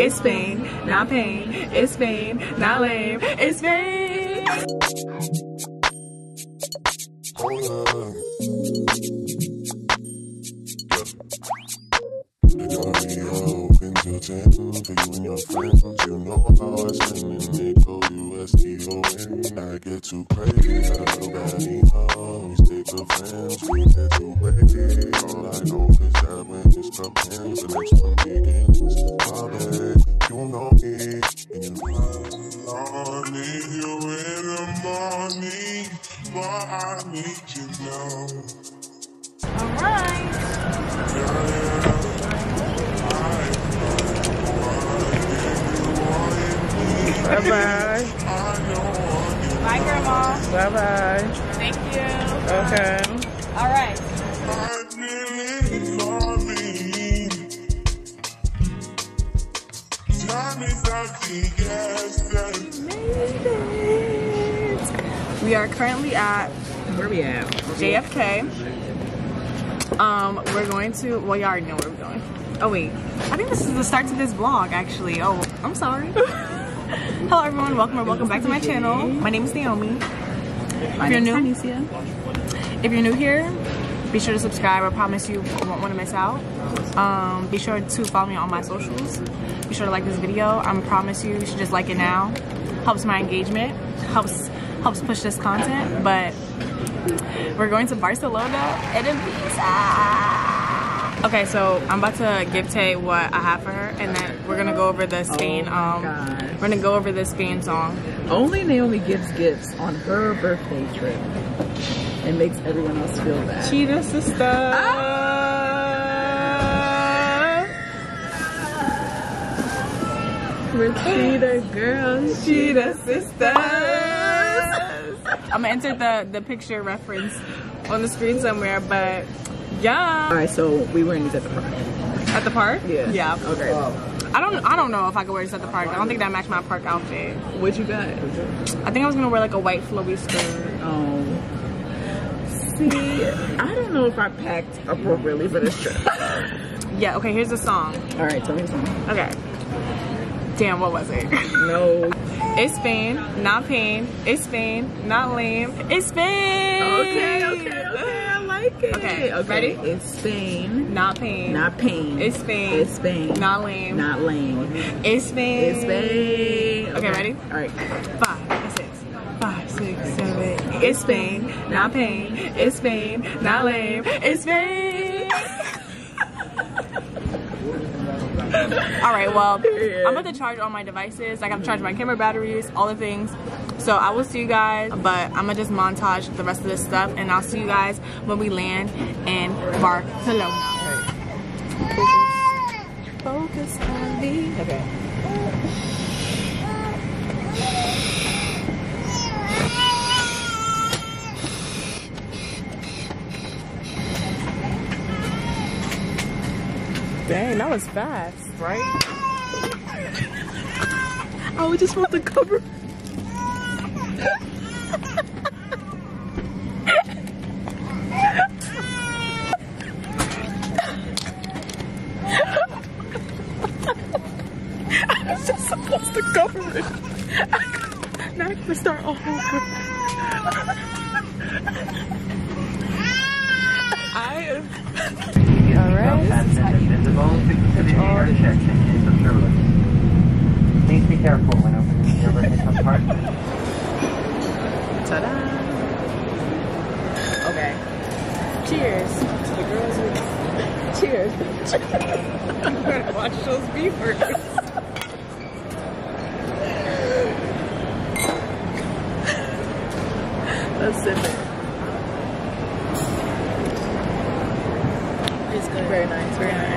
It's Spain, not pain. It's Spain, not lame. It's Spain. I get too crazy. Nobody always take the fans. We get too crazy. All I know is that when it's come in, the next one begins. Baby, you know me. And you know I need you in the morning, but I need you now. All right. Yeah. Bye-bye. Bye, Grandma. Bye-bye. Thank you. Okay. All right. We are currently at... Where we at? JFK. We're going to... Well, y'all already know where we're going. Oh, wait. I think this is the start to this vlog, actually. Oh, I'm sorry. Hello everyone, welcome or welcome back to my channel. My name is Naomi. If you're new here, be sure to subscribe. I promise you won't want to miss out. Be sure to follow me on my socials. Be sure to like this video. I promise you, you should just like it now. Helps my engagement, helps push this content. But we're going to Barcelona and Ibiza. Okay, so I'm about to give Tay what I have for her, and then we're gonna go over the Spain. We're gonna go over this Spain song. Only Naomi gives gifts on her birthday trip and makes everyone else feel bad. Cheetah sister. Ah. We're Cheetah Girls, Cheetah sisters. I'm gonna enter the picture reference on the screen somewhere, but yeah. All right, so we wearing these at the park. At the park? Yeah. Yeah. Okay. Oh. I don't know if I could wear this at the park. I don't think that matched my park outfit. What you got? I think I was gonna wear like a white flowy skirt. Oh. See, I don't know if I packed appropriately for this trip. Yeah. Okay. Here's the song. All right. Tell me the song. Okay. Damn. What was it? No. It's Spain, not pain. It's Spain, not lame. It's Spain. Okay. Okay. Okay. Okay. Okay, ready? It's Spain. Not pain. Not pain. It's Spain. It's Spain. Not lame. Not lame. It's Spain. It's Spain. Okay, ready? Alright. 5, 6, 5, 6, 7, 8. It's Spain. Not pain. It's Spain. Not lame. It's Spain. Alright, well, I'm about to charge all my devices. Like, I'm charging my camera batteries, all the things. So I will see you guys, but I'm gonna just montage the rest of this stuff, and I'll see you guys when we land in Barcelona. Focus on me. Okay. Dang, that was fast, right? I was just want the cover. Start all over. Alright. Please be careful when opening your vehicle park. Ta-da! Okay. Cheers to the girls who... Cheers. I'm gonna watch those beavers. Let's sip it. It's good. Very nice, very nice.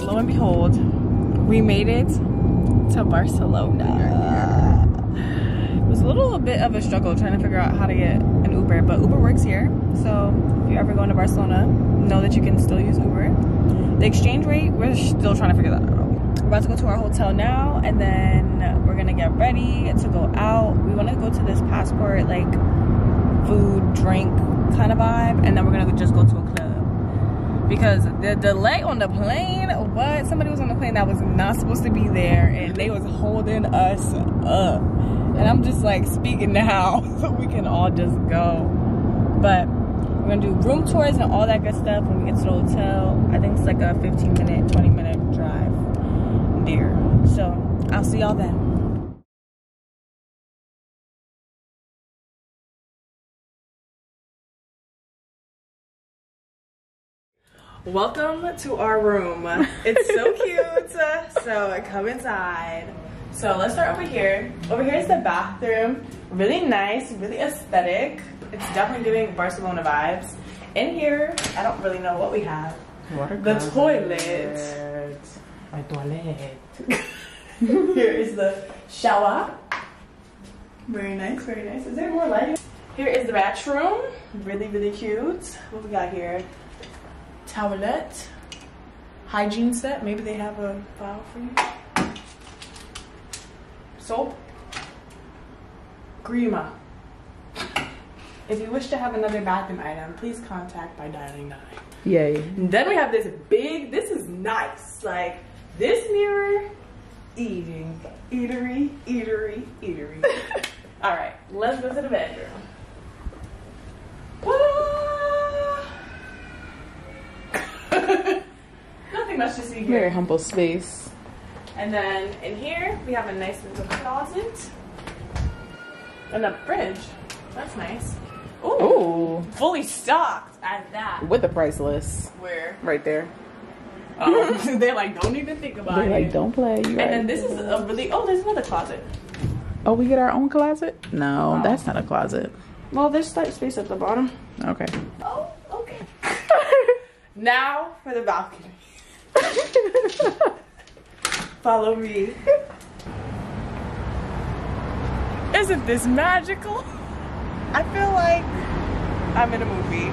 Lo and behold, we made it to Barcelona. A little bit of a struggle trying to figure out how to get an Uber, but Uber works here, so if you're ever going to Barcelona, know that you can still use Uber. The exchange rate, we're still trying to figure that out. We're about to go to our hotel now, and then we're gonna get ready to go out. We want to go to this passport, like, food, drink kind of vibe, and then we're gonna just go to a club, because the delay on the plane, what? Somebody was on the plane that was not supposed to be there, and they was holding us up, and I'm just like speaking now so we can all just go. But we're gonna do room tours and all that good stuff when we get to the hotel. I think it's like a 15-minute, 20-minute drive there. So I'll see y'all then. Welcome to our room. It's so cute. So come inside. So let's start over here. Over here is the bathroom. Really nice, really aesthetic. It's definitely giving Barcelona vibes. In here, I don't really know what we have. The toilet. My toilet. Here is the shower. Very nice, very nice. Is there more lighting? Here is the bathroom. Really, really cute. What we got here? Towelette. Hygiene set. Maybe they have a vial for you. Soap. Grima. If you wish to have another bathroom item, please contact by dialing 9. Yay. Then we have this big, this is nice. Like, this mirror, eating. Eatery, eatery, eatery. All right, let's go to the bedroom. Nothing much to see here. Very humble space. And then in here, we have a nice little closet. And a fridge. That's nice. Ooh. Fully stocked at that. With the price list. Where? Right there. They're like, don't even think about it. They're like, don't play. And then this is a really, oh, there's another closet. Oh, we get our own closet? No, wow. That's not a closet. Well, there's slight space at the bottom. Okay. Oh, okay. Now for the balcony. Follow me. Isn't this magical? I feel like I'm in a movie.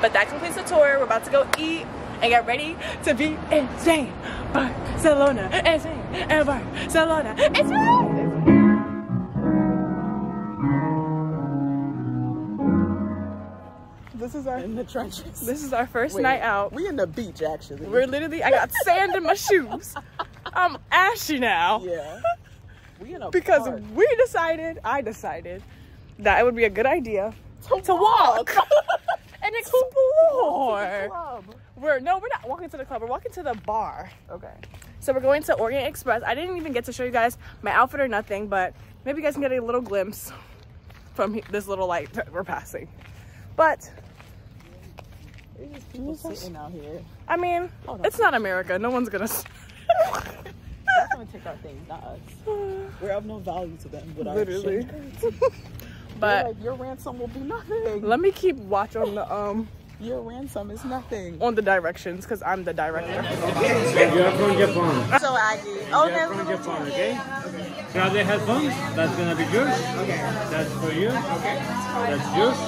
But that completes the tour. We're about to go eat and get ready to be insane. Barcelona, insane, and Barcelona, insane! This is our in the trenches. This is our first night out. We in the beach actually. We're literally, I got sand in my shoes. I'm ashy now. Yeah. We in a because park. We decided, I decided that it would be a good idea to walk and explore. We're not walking to the club. We're walking to the bar. Okay. So we're going to Orient Express. I didn't even get to show you guys my outfit or nothing, but maybe you guys can get a little glimpse from this little light that we're passing. But it's just people sitting out here. I mean, it's not America. No one's gonna. That's gonna take our things, not us. We're of no value to them. But literally. But like, your ransom will be nothing. Let me keep watch on the Your ransom is nothing. On the directions, cause I'm the director. You're from Japan. So Aggie. Oh, you're from Japan, okay? Grab the headphones. That's gonna be yours. Okay. That's for you. Okay. That's yours.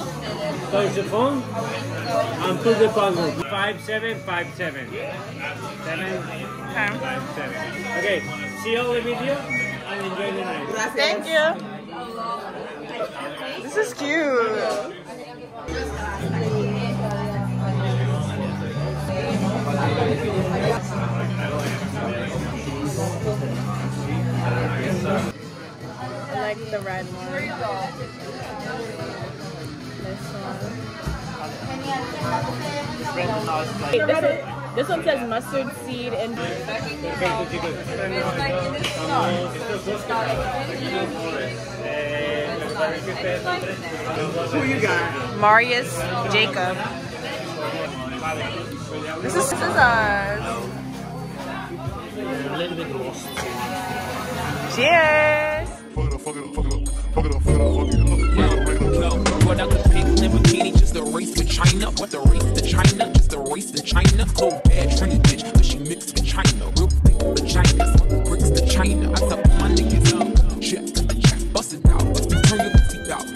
Touch the phone and put the puzzle. 5757. 7 5 7. Okay, see all the video and enjoy the night. Thank you. This is cute. I like the red one. Wait, this one says mustard seed and who you got? Marius Jacob. This is us. A little bit lost. Cheers! What up with pink Lamborghini? Just a race to China. What the race to China? Just a race to China. Cold bad Trini bitch, but she mixed with China. Real thick with China. Fuck bricks to China. I thought my niggas up. Check, check, bust it out. Turn your feet out.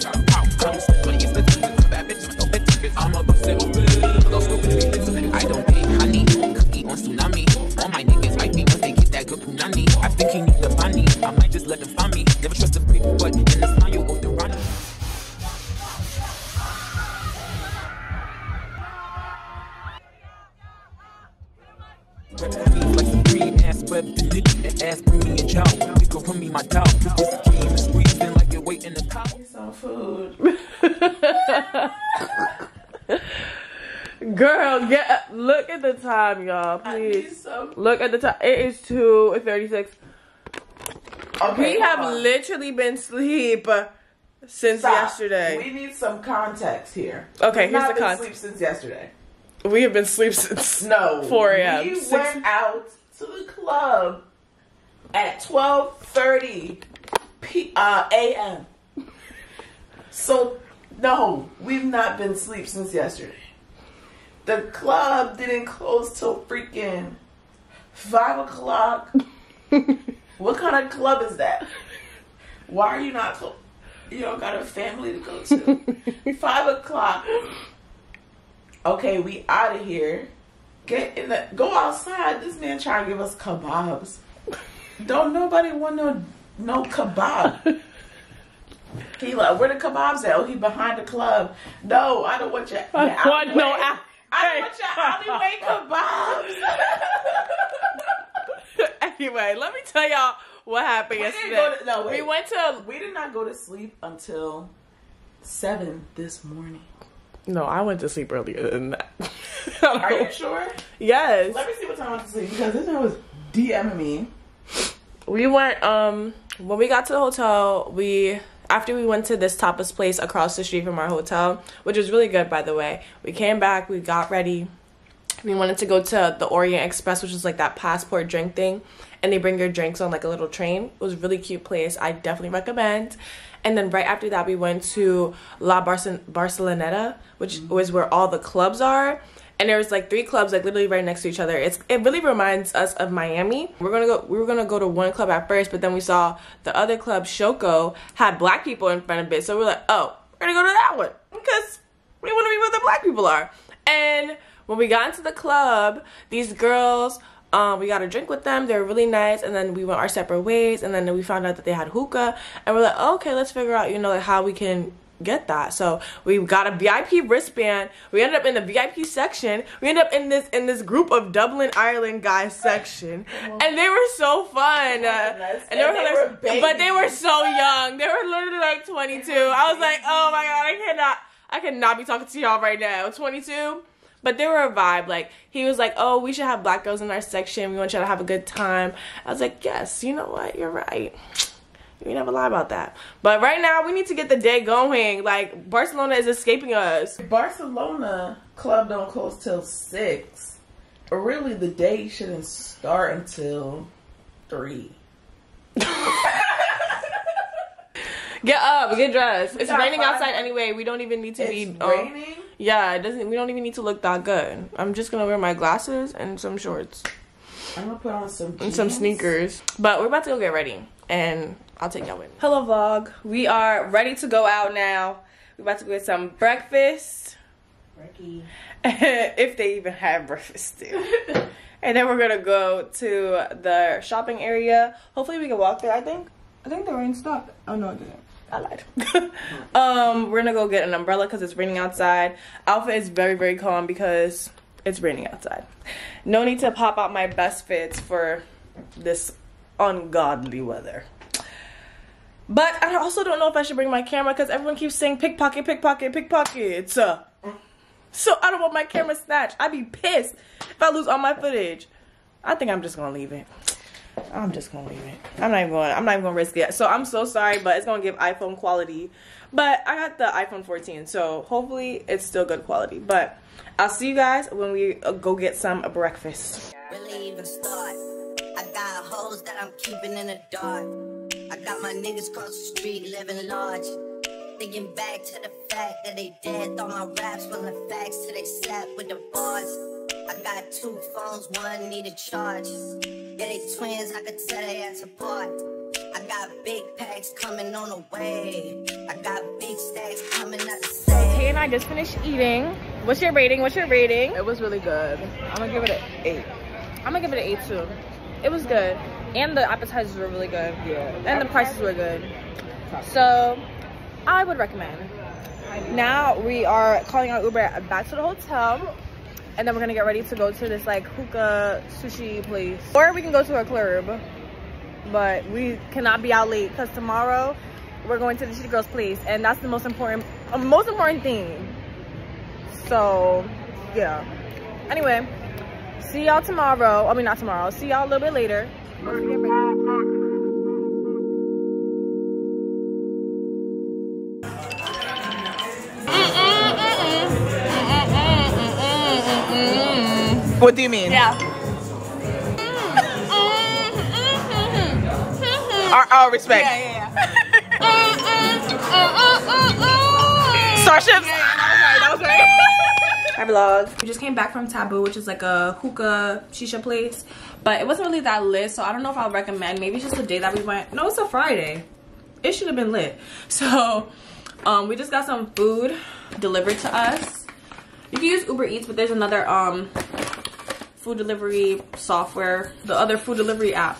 Girl, get look at the time, y'all. Please look at the time. It is 2:36. Okay, we have literally been asleep since yesterday. We need some context here. Okay, here's the context. Sleep since yesterday. We have been asleep since 4 a.m. We went out to the club at 12:30 a.m. So no, we've not been asleep since yesterday. The club didn't close till freaking 5 o'clock. What kind of club is that? Why are you not close? You don't got a family to go to. 5 o'clock. Okay, we out of here. Go outside. This man trying to give us kebabs. Don't nobody want no kebab. He like, where the kebabs at? Oh, he behind the club. No, I don't want your alleyway kebabs. Anyway, let me tell y'all what happened yesterday. We did not go to sleep until 7 this morning. No, I went to sleep earlier than that. Are you sure? Yes. Let me see what time I went to sleep, because this man was DMing me. We went, when we got to the hotel, after we went to this tapas place across the street from our hotel, which was really good, by the way, we came back, we got ready. We wanted to go to the Orient Express, which is like that passport drink thing. And they bring your drinks on like a little train. It was a really cute place. I definitely recommend. And then right after that, we went to Barceloneta, which was where all the clubs are. And there was like 3 clubs like literally right next to each other. It really reminds us of Miami. We were gonna go to one club at first, but then we saw the other club, Shoko, had black people in front of it. So we're like, oh, we're gonna go to that one because we wanna be where the black people are. And when we got into the club, these girls, we got a drink with them. They were really nice. And then we went our separate ways. And then we found out that they had hookah. And we're like, oh, okay, let's figure out, you know, like how we can get that. So we got a VIP wristband. We ended up in the VIP section. We ended up in this group of Dublin, Ireland guys section, and they were so fun. But they were so young. They were literally like 22. I was like, oh my god, I cannot be talking to y'all right now. 22. But they were a vibe. Like, he was like, oh, we should have black girls in our section. We want y'all to have a good time. I was like, yes, you know what? You're right. You never lie about that. But right now, we need to get the day going. Like, Barcelona is escaping us. Barcelona club don't close till 6. Really, the day shouldn't start until 3. Get up, get dressed. It's raining outside anyway. We don't even need to be... It's raining? Yeah, we don't even need to look that good. I'm just gonna wear my glasses and some shorts. I'm gonna put on some jeans. And some sneakers. But we're about to go get ready. And I'll take y'all with me. Hello, vlog. We are ready to go out now. We're about to go get some breakfast. If they even have breakfast still. And then we're gonna go to the shopping area. Hopefully we can walk there. I think the rain stopped. Oh no, it didn't. I lied. We're gonna go get an umbrella because it's raining outside. Outfit is very, very calm because it's raining outside. No need to pop out my best fits for this ungodly weather. But I also don't know if I should bring my camera because everyone keeps saying pickpocket, pickpocket, pickpocket. So I don't want my camera snatched. I'd be pissed if I lose all my footage. I think I'm just gonna leave it. I'm just gonna leave it. I'm not even gonna risk it. So I'm so sorry, but it's gonna give iPhone quality. But I got the iPhone 14, so hopefully it's still good quality. But I'll see you guys when we go get some breakfast. Really even start. I got hoes that I'm keeping in the dark. I got my niggas across the street living large. Thinking back to the fact that they dead. Thought my raps was the facts till they sat with the bars. I got 2 phones, one need a charge. Yeah, they twins, I could tell they ass apart. I got big packs coming on the way. I got big stacks coming and I just finished eating. What's your rating? What's your rating? It was really good. I'm gonna give it an 8. I'm gonna give it an 8 too. It was good. And the appetizers were really good. Yeah. And the prices were good. So I would recommend. Now we are calling our Uber back to the hotel. And then we're gonna get ready to go to this like hookah sushi place. Or we can go to a club. But we cannot be out late because tomorrow we're going to the Cheetah Girls place. And that's the most important thing. So yeah. Anyway, see y'all tomorrow. I mean, not tomorrow. See y'all a little bit later. What do you mean? Yeah. Our respect. Yeah, yeah, yeah. Starships. Yeah, yeah, that was right. Hi vlogs. We just came back from Taboo, which is like a hookah shisha place, but it wasn't really that lit, so I don't know if I'll recommend. Maybe it's just the day that we went. No, it's a Friday. It should have been lit. So, we just got some food delivered to us. You can use Uber Eats, but there's another food delivery software, the other food delivery app.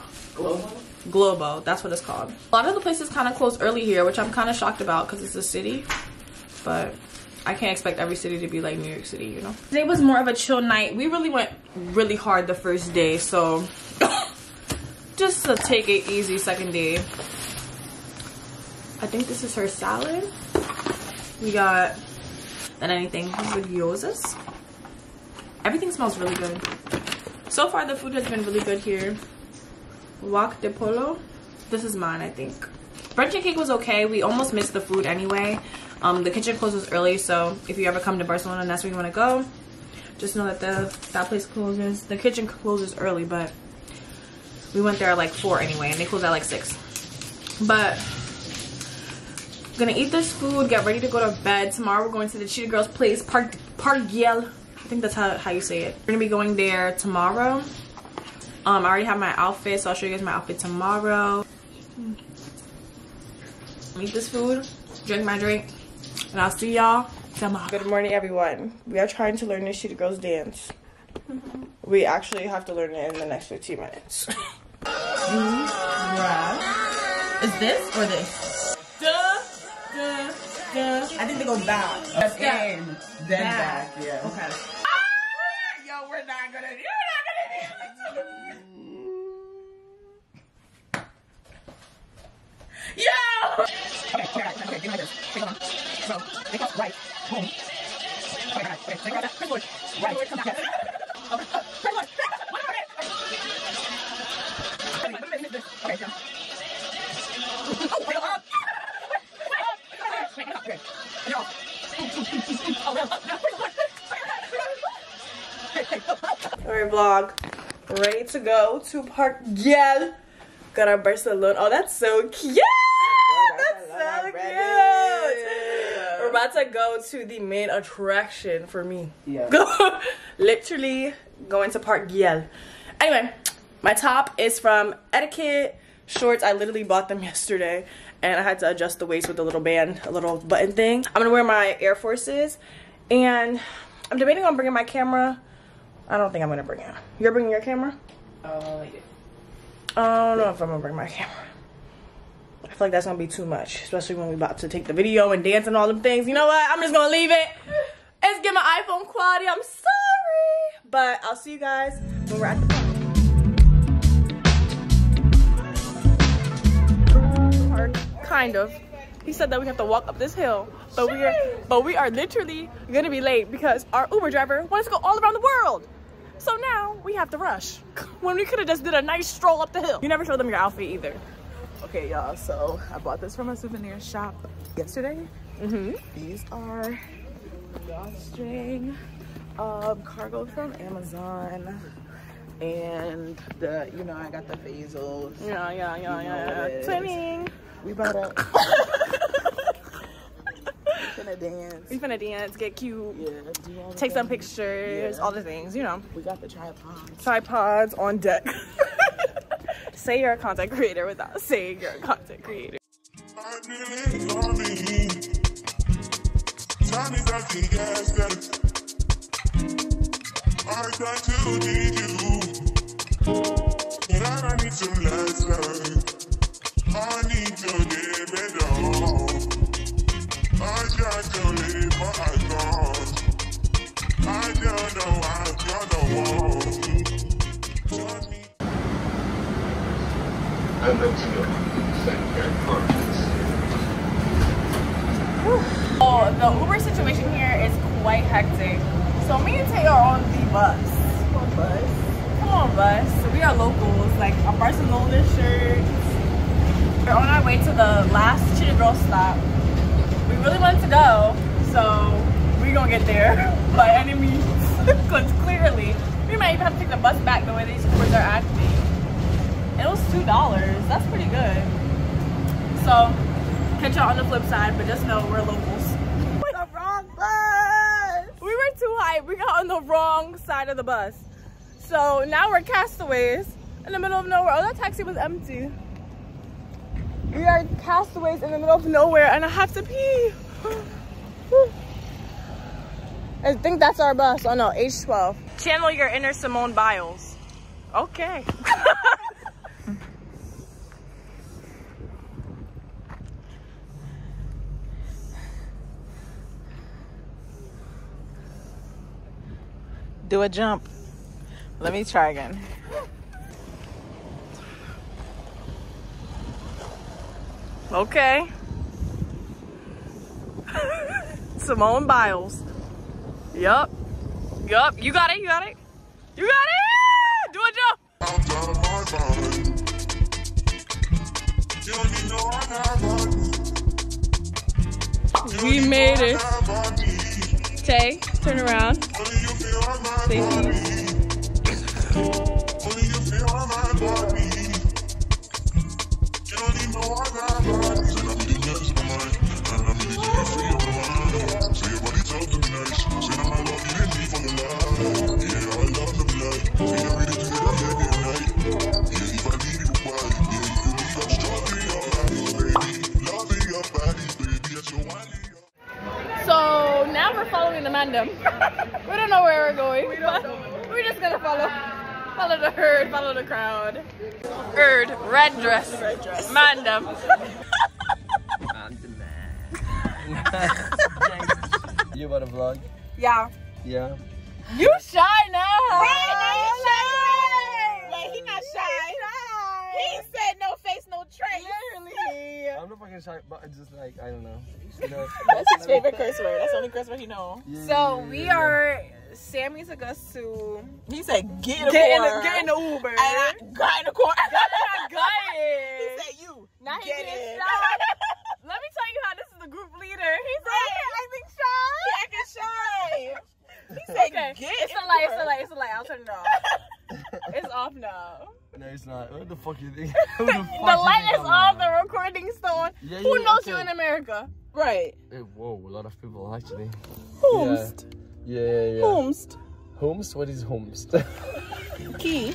Globo, that's what it's called. A lot of the places kind of close early here, which I'm kind of shocked about because it's a city, but I can't expect every city to be like New York City, you know? Today was more of a chill night. We really went really hard the first day, so just to take it easy second day. I think this is her salad. We got, than anything, these are gyozas. Everything smells really good. So far, the food has been really good here. Wok de polo. This is mine, I think. Brunch and cake was okay. We almost missed the food anyway. The kitchen closes early, so if you ever come to Barcelona and that's where you want to go, just know that that place closes. The kitchen closes early, but we went there at like 4 anyway, and they closed at like 6. But I'm gonna eat this food, get ready to go to bed. Tomorrow we're going to the Cheetah Girls place, Park Güell. I think that's how you say it. We're gonna be going there tomorrow. I already have my outfit, so I'll show you guys my outfit tomorrow. Eat this food, drink my drink, and I'll see y'all tomorrow. Good morning, everyone. We are trying to learn the Cheetah Girls dance. We actually have to learn it in the next 15 minutes. Is this or this? I think they go back. Okay. Then back, yeah. Okay. Yo, we're not gonna do it. Yo! Okay, do like this. Take it on. So, take it right. Boom. Oh my God. Okay, take it out. Press push. Right. Come back. Okay, press push. One more minute. Okay, jump. Oh, wait, up. Wait, up. Okay. And you're off. Oh, well, up. Now, press push. Alright, vlog. Ready to go to Park Güell. Got our Barcelona. Oh, that's so cute! We're about to go to the main attraction for me. Yeah. Literally going to Park Güell. Anyway, my top is from Etiquette. Shorts, I literally bought them yesterday. And I had to adjust the waist with a little band, a little button thing. I'm gonna wear my Air Forces. And I'm debating on bringing my camera. I don't think I'm gonna bring it. You're bringing your camera? Yeah. I don't know if I'm gonna bring my camera. I feel like that's gonna be too much, especially when we're about to take the video and dance and all them things. You know what? I'm just gonna leave it. It's getting my iPhone quality. I'm sorry, but I'll see you guys when we're at the park. Kind of. He said that we have to walk up this hill, but we are literally gonna be late because our Uber driver wants to go all around the world. So now we have to rush when we could have just did a nice stroll up the hill. You never show them your outfit either. Okay, y'all, so I bought this from a souvenir shop yesterday. These are drawstring cargo from Amazon. And the, you know, I got the bezels. Yeah. Twinning. We bought a... We finna dance. We finna dance, get cute. Yeah. Take some pictures, all the things, you know. We got the tripods. Tripods on deck. Say you're a content creator without saying you're a content creator. I need that gas better. I got to need you, but I don't need some last love. I need your name and all. I got to leave my eyes. I don't know I've got a wall. And the Oh, the Uber situation here is quite hectic. So me and Tay are on the bus. Come on, bus. Come on, bus. So we are locals, like a Barcelona shirt. We're on our way to the last Cheetah Girls stop. We really wanted to go, so we're gonna get there by any means. Because clearly, we might even have to take the bus back the way these Ubers are acting. It was $2, that's pretty good. So, catch y'all on the flip side, but just know we're locals. The wrong bus! We were too high, we got on the wrong side of the bus. So now we're castaways in the middle of nowhere. Oh, that taxi was empty. We are castaways in the middle of nowhere and I have to pee. I think that's our bus, oh no, H12. Channel your inner Simone Biles. Okay. Do a jump. Let me try again. Okay. Simone Biles. Yup. Yup. You got it. You got it. You got it. Do a jump. We made it. Tay, turn around. Say cheese. So now we're following the mandem. We don't know where we're going, but we're just gonna follow the herd, follow the crowd. Herd, red dress, mandem. Mandem. You about to vlog? Yeah. Yeah. You shy now. Right now you shy. Like he not shy. He said no face, no trace. Literally. I'm not fucking shy, but it's just like I don't know. You know, that's his favorite curse word. That's the only curse word he knows. Yeah, so we are. Sammy took us to. He said, "Get in the Uber." And I got in the car. He said, "You." Now he getting shot. Let me tell you how this is the group leader. He said, "I think shy." He said, okay. "It's a lie." I'll turn it off. It's off now. No, it's not. What the fuck you think? The light is off. The recording's still on. Yeah, Who knows you in America? Right. Hey, whoa, a lot of people actually. Homest. Yeah. Homest. Homest? What is homest? Key.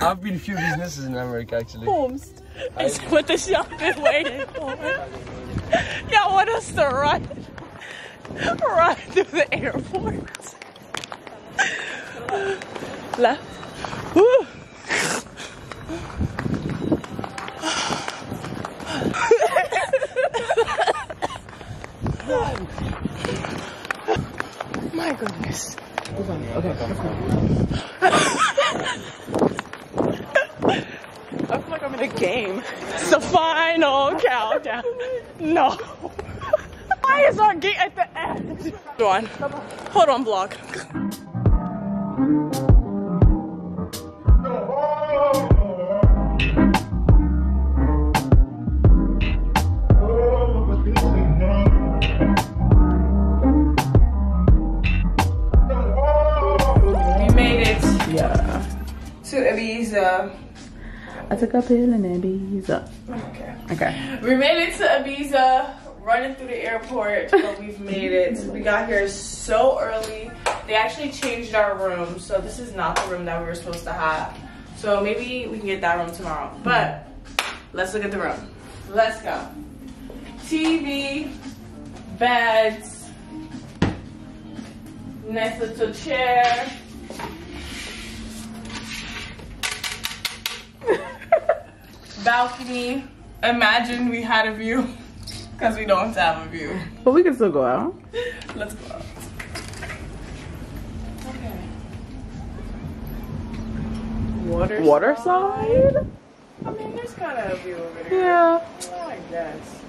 I've been a few businesses in America actually. Homest. It's what the shop been waiting for. Y'all want us to run through the airport. Left. Woo. My goodness. Okay. I feel like I'm in a game. It's the final countdown. No. Why is our gate at the end? Hold on, vlog. Ibiza. I took a pill in Ibiza. Okay. We made it to Ibiza, running through the airport, but we've made it. We got here so early. They actually changed our room, so this is not the room that we were supposed to have. So maybe we can get that room tomorrow. But let's look at the room. Let's go. TV, beds, Nice little chair. Balcony. Imagine we had a view, because we don't have a view. But we can still go out. Let's go out. Okay. Waterside? Waterside? I mean, there's kind of a view over there. Yeah. Well, I guess.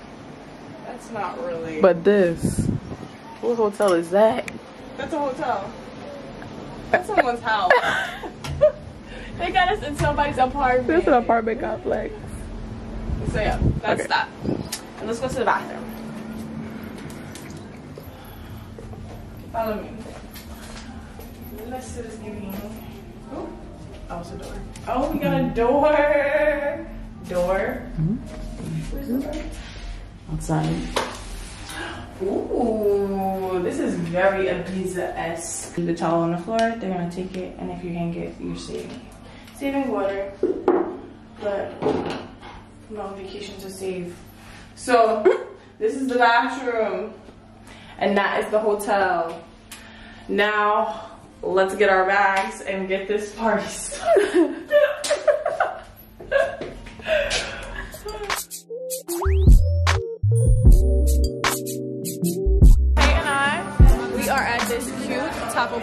That's not really. But this. What hotel is that? That's a hotel. That's someone's house. They got us in somebody's apartment. This is an apartment complex. So yeah, that's okay. That. And let's go to the bathroom. Follow me. Let's see this giving. Oh, that was a door. Oh, we got a door. Door. Where's the door? Outside. Ooh, this is very Ibiza-esque. The towel on the floor, they're gonna take it, and if you hang it, you're saving water, but I'm on vacation to save. So this is the bathroom, and that is the hotel. Now let's get our bags and get this party started.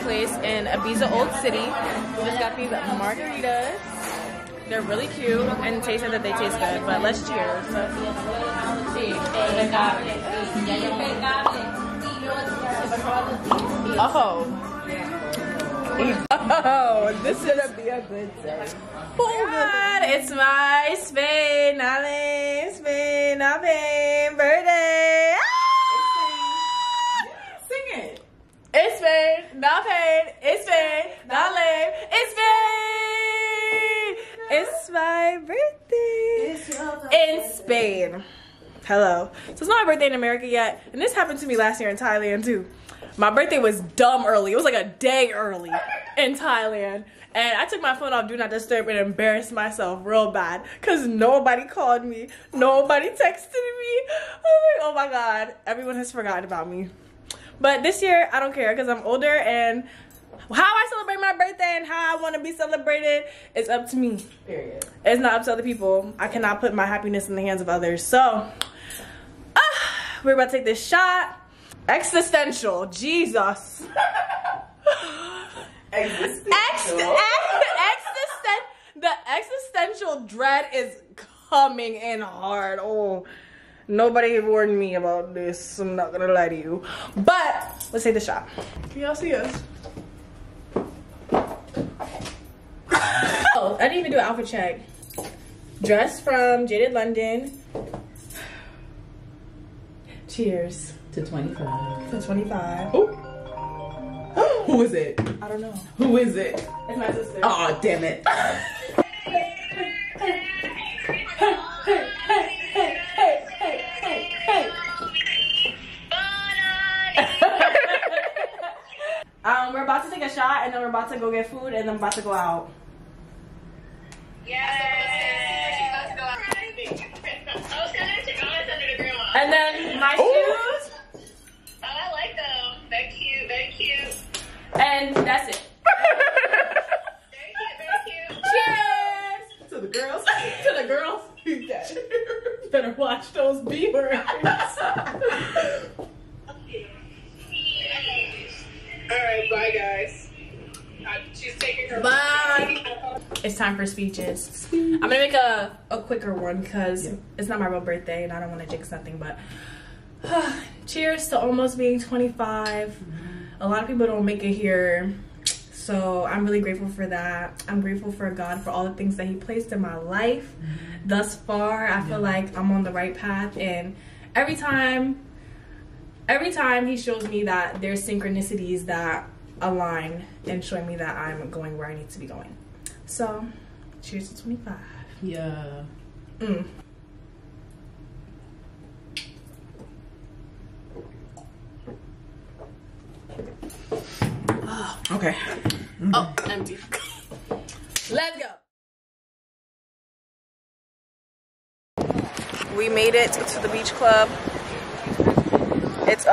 Place in Ibiza Old City. We just got these margaritas. They're really cute and Tay said that they taste good, but let's cheers. Oh. Oh, this is gonna be a good day. Oh God, it's my Spain birthday. It's Spain, not pain, it's Spain, not lame, it's Spain! It's my birthday in Spain. Hello. So it's not my birthday in America yet, and this happened to me last year in Thailand too. My birthday was dumb early, it was like a day early in Thailand. And I took my phone off Do Not Disturb and embarrassed myself real bad because nobody called me, nobody texted me. I'm like, oh my God, everyone has forgotten about me. But this year, I don't care because I'm older, and how I celebrate my birthday and how I want to be celebrated is up to me. Period. It's not up to other people. I cannot put my happiness in the hands of others. So, we're about to take this shot. Existential. Jesus. Existential. The existential dread is coming in hard. Oh. Nobody warned me about this, I'm not gonna lie to you. But let's take the shot. Can y'all see us? Oh, I didn't even do an outfit check. Dress from Jaded London. Cheers. To 25. To 25. Ooh. Who is it? I don't know. Who is it? It's my sister. Oh, damn it. We're about to take a shot, and then we're about to go get food, and then I'm about to go out. Yeah. And then my shoes. Oh, I like them. They're cute. They're cute. And that's it. Very cute. Cheers to the girls. To the girls. You better watch those B-words. Alright, bye guys. She's taking her. Bye. It's time for speeches. Speech. I'm gonna make a quicker one because it's not my real birthday and I don't want to jinx something, but cheers to almost being 25. A lot of people don't make it here, so I'm really grateful for that. I'm grateful for God for all the things that He placed in my life. Thus far, I feel like I'm on the right path, and every time He shows me that there's synchronicities that align and showing me that I'm going where I need to be going. So, cheers to 25. Yeah. Mm. Oh. Okay. Mm-hmm. Oh, empty. Let's go. We made it to the beach club. It's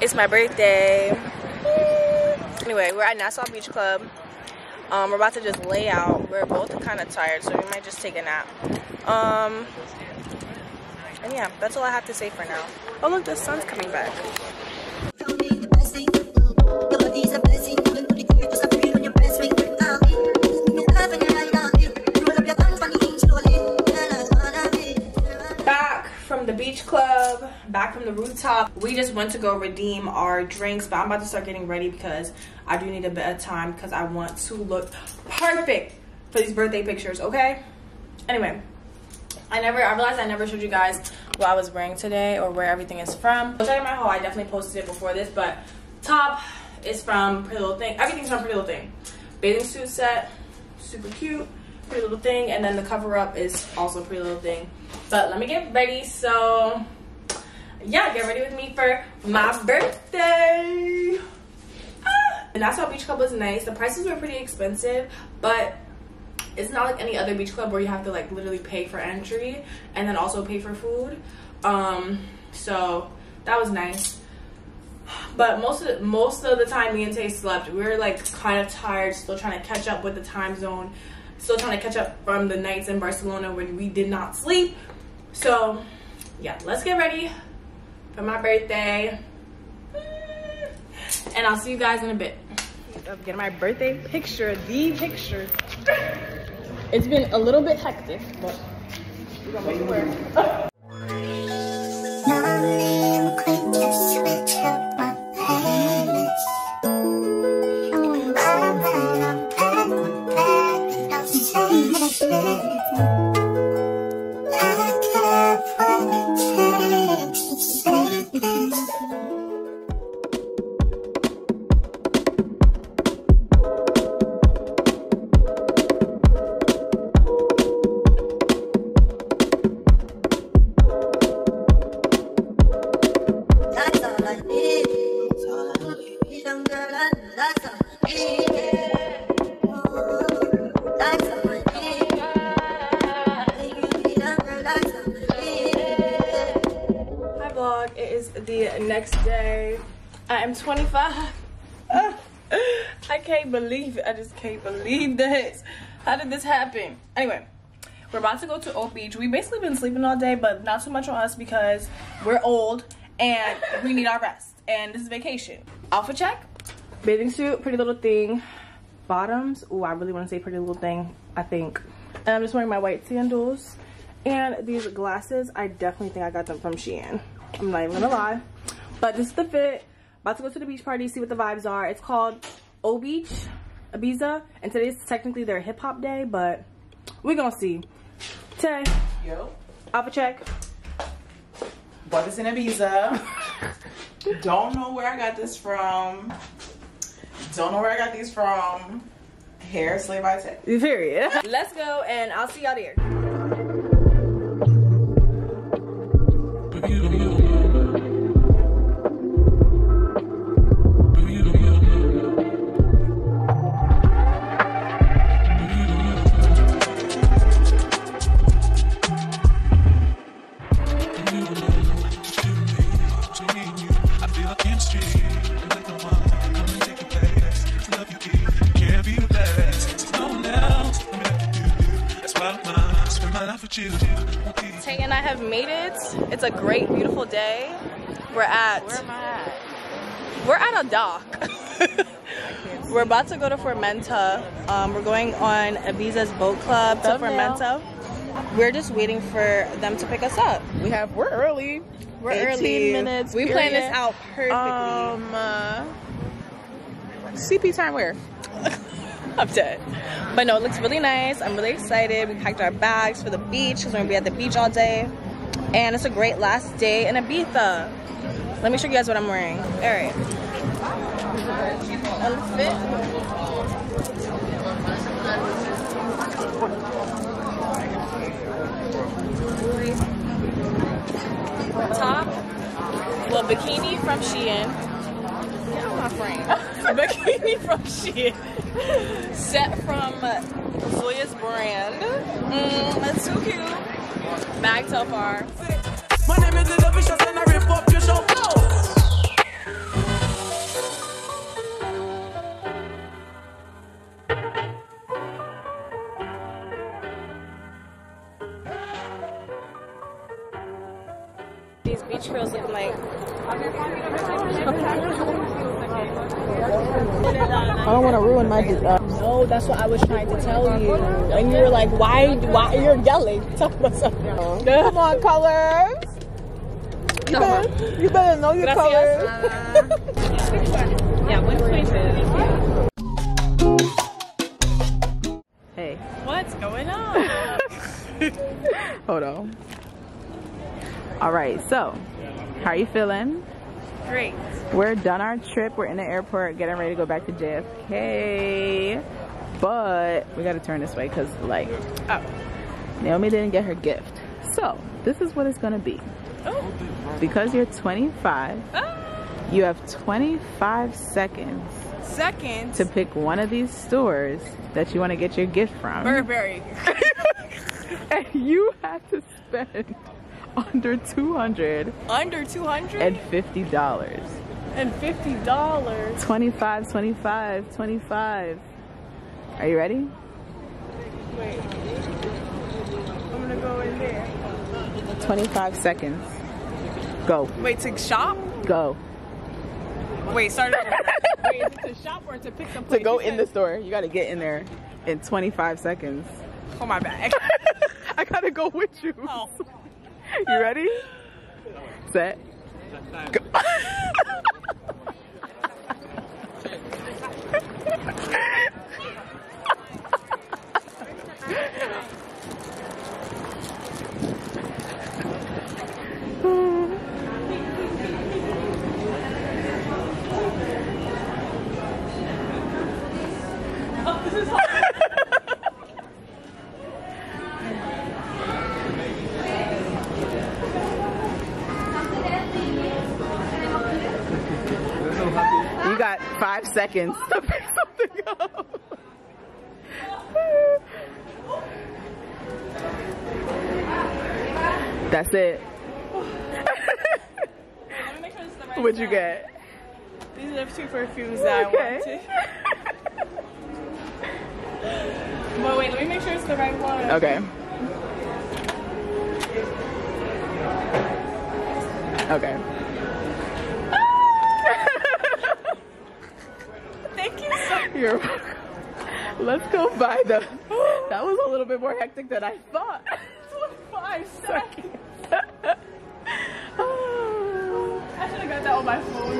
It's my birthday. Anyway, we're at Nassau Beach Club. We're about to just lay out. We're both kind of tired, so we might just take a nap. And yeah, that's all I have to say for now. Oh look, the sun's coming back. Back from the beach club, back from the rooftop. We just went to go redeem our drinks, but I'm about to start getting ready because I do need a bit of time because I want to look perfect for these birthday pictures, okay? Anyway. I realized I never showed you guys what I was wearing today or where everything is from. I'll show you my haul. I definitely posted it before this, but top is from Pretty Little Thing. Everything's from Pretty Little Thing. Bathing suit set, super cute, Pretty Little Thing. And then the cover up is also Pretty Little Thing. But let me get ready. So yeah, get ready with me for my birthday. And Nassau Beach Club was nice. The prices were pretty expensive, but it's not like any other beach club where you have to like literally pay for entry and then also pay for food. So that was nice. But most of the time me and Tay slept. We were like kind of tired, still trying to catch up with the time zone, still trying to catch up from the nights in Barcelona when we did not sleep. So yeah, let's get ready for my birthday. And I'll see you guys in a bit. Of getting my birthday picture, the picture. It's been a little bit hectic, but we're gonna make it work. I'm 25. I can't believe it. I just can't believe this. How did this happen? Anyway, we're about to go to O Beach. We've basically been sleeping all day, but not so much on us because we're old and we need our rest. And this is vacation. Outfit check. Bathing suit, Pretty Little Thing. Bottoms. Ooh, I really want to say Pretty Little Thing, I think. And I'm just wearing my white sandals. And these glasses, I definitely think I got them from Shein. I'm not even gonna lie. But this is the fit. About to go to the beach party, see what the vibes are. It's called O Beach, Ibiza, and today's technically their hip hop day, but we're gonna see. Tay, yo, alpha check. Bought this in Ibiza. Don't know where I got this from. Don't know where I got these from. Hair slay by Tay. Period. Let's go, and I'll see y'all there. Tay and I have made it. It's a great, beautiful day. Where am I at? We're at a dock. We're about to go to Formentera. We're going on Ibiza's boat club to Formentera. We're just waiting for them to pick us up. We're early. We're 18 early. Minutes. We planned this out perfectly. CP time where? I'm dead. But no, it looks really nice. I'm really excited. We packed our bags for the beach because we're gonna be at the beach all day. And it's a great last day in Ibiza. Let me show you guys what I'm wearing. Alright. Top. Well, bikini from Shein. Get on my frame. Bikini from Shein. Set from Zoya's brand. That's so cute. Bag top bar. My name is Lisa Bishop and I rip up your show. Beach Girls looking like? I don't want to ruin my No, that's what I was trying to tell you. And you're like, why you're yelling? Talk about something. Come on, colors. You better know your colors. Yeah, 125. Hey. What's going on? Hold on. All right, so how are you feeling? Great. We're done our trip. We're in the airport getting ready to go back to JFK, but we got to turn this way because like, oh, Naomi didn't get her gift. So this is what it's gonna be. Oh. Because you're 25, you have 25 seconds. To pick one of these stores that you want to get your gift from. Burberry. And you have to spend under $200. Under $200? And $50. And $50. 25, 25, 25. Are you ready? Wait. I'm gonna go in there. 25 seconds. Go. Wait, to shop? Go. Wait, start over. Wait, to shop or to pick something? To go in the store. You gotta get in there in 25 seconds. Hold my bag. I gotta go with you. Oh. You ready? Set. Go. Seconds to pick something up. That's it. What'd you get? These are the two perfumes that I wanted. But wait, let me make sure it's the right one. Okay. Okay. You're welcome. Let's go buy them. That was a little bit more hectic than I thought. 5 seconds. I should have got that on my phone.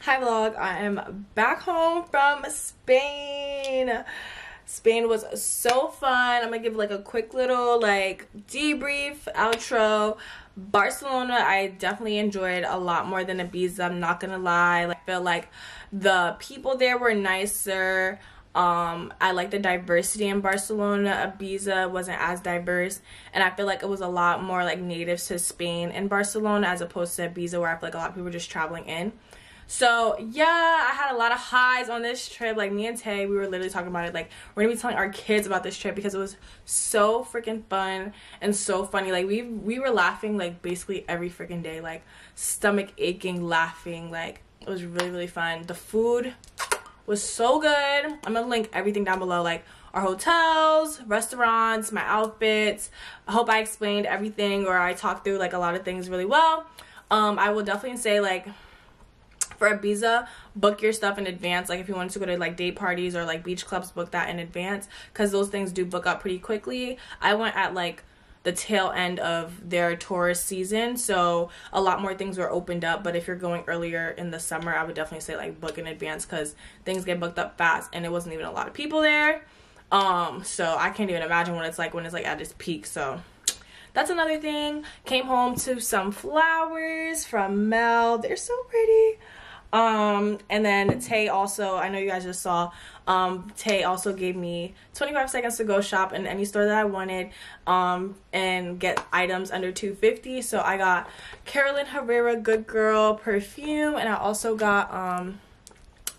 Hi vlog, I am back home from Spain. Spain was so fun. I'm gonna give like a quick little like debrief, outro. Barcelona, I definitely enjoyed a lot more than Ibiza, I'm not gonna lie. Like, I feel like the people there were nicer. I like the diversity in Barcelona. Ibiza wasn't as diverse, and I feel like it was a lot more like natives to Spain and Barcelona as opposed to Ibiza, where I feel like a lot of people were just traveling in. So yeah, I had a lot of highs on this trip. Like me and Tay, we were literally talking about it. Like we're gonna be telling our kids about this trip because it was so freaking fun and so funny. Like we were laughing like basically every freaking day. Like stomach aching, laughing. Like it was really, really fun. The food was so good. I'm gonna link everything down below. Like our hotels, restaurants, my outfits. I hope I explained everything or I talked through like a lot of things really well. I will definitely say like, for Ibiza, book your stuff in advance. Like if you wanted to go to like date parties or like beach clubs, book that in advance because those things do book up pretty quickly. I went at like the tail end of their tourist season, so a lot more things were opened up. But if you're going earlier in the summer, I would definitely say like book in advance because things get booked up fast and it wasn't even a lot of people there. So I can't even imagine what it's like when it's like at its peak. So that's another thing. Came home to some flowers from Mel. They're so pretty. And then Tay also, I know you guys just saw, Tay also gave me 25 seconds to go shop in any store that I wanted, and get items under $2.50. So I got Carolina Herrera Good Girl perfume, and I also got,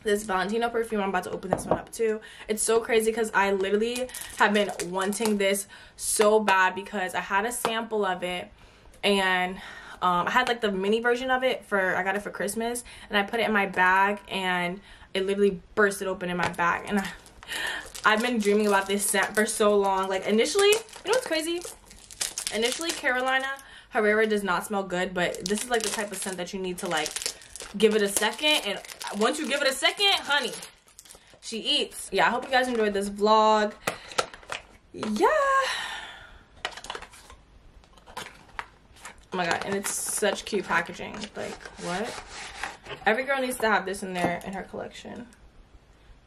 this Valentino perfume. I'm about to open this one up too. It's so crazy because I literally have been wanting this so bad because I had a sample of it and I had like the mini version of it I got it for Christmas and I put it in my bag and it literally bursted open in my bag. And I've been dreaming about this scent for so long. Like, initially, you know what's crazy? Initially, Carolina Herrera does not smell good, but this is like the type of scent that you need to like give it a second. And once you give it a second, honey, she eats. Yeah, I hope you guys enjoyed this vlog. Yeah. Oh my god, and it's such cute packaging. Like, what? Every girl needs to have this in there in her collection.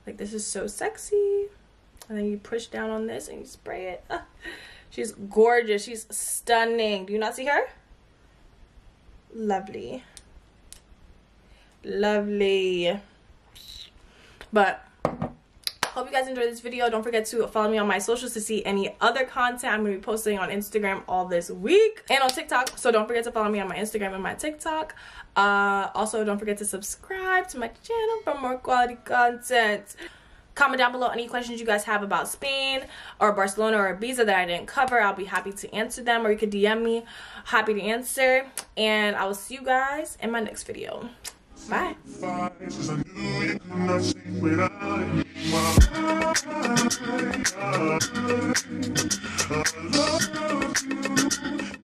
Like, this is so sexy. And then you push down on this and you spray it. She's gorgeous. She's stunning. Do you not see her? Lovely. Lovely. But hope you guys enjoyed this video. Don't forget to follow me on my socials to see any other content. I'm going to be posting on Instagram all this week and on TikTok. So don't forget to follow me on my Instagram and my TikTok. Also, don't forget to subscribe to my channel for more quality content. Comment down below any questions you guys have about Spain or Barcelona or Ibiza that I didn't cover. I'll be happy to answer them, or you could DM me. Happy to answer. And I will see you guys in my next video. Bye.